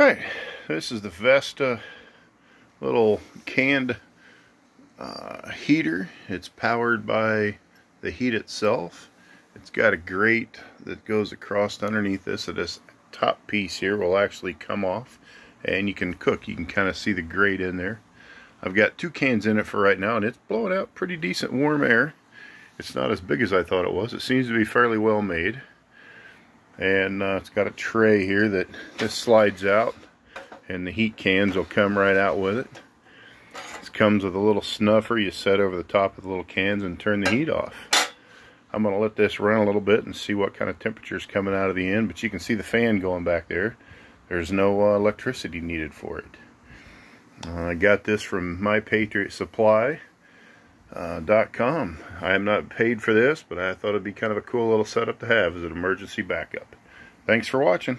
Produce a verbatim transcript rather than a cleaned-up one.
Alright, this is the Vesta little canned uh, heater. It's powered by the heat itself. It's got a grate that goes across underneath this, so this top piece here will actually come off and you can cook. You can kind of see the grate in there. I've got two cans in it for right now and it's blowing out pretty decent warm air. It's not as big as I thought it was. It seems to be fairly well made. And uh, it's got a tray here that this slides out and the heat cans will come right out with it. This comes with a little snuffer you set over the top of the little cans and turn the heat off. I'm going to let this run a little bit and see what kind of temperature is coming out of the end, but you can see the fan going back there. There's no uh, electricity needed for it. Uh, I got this from my patriot supply dot com. Uh, I am not paid for this, but I thought it'd be kind of a cool little setup to have as an emergency backup. Thanks for watching.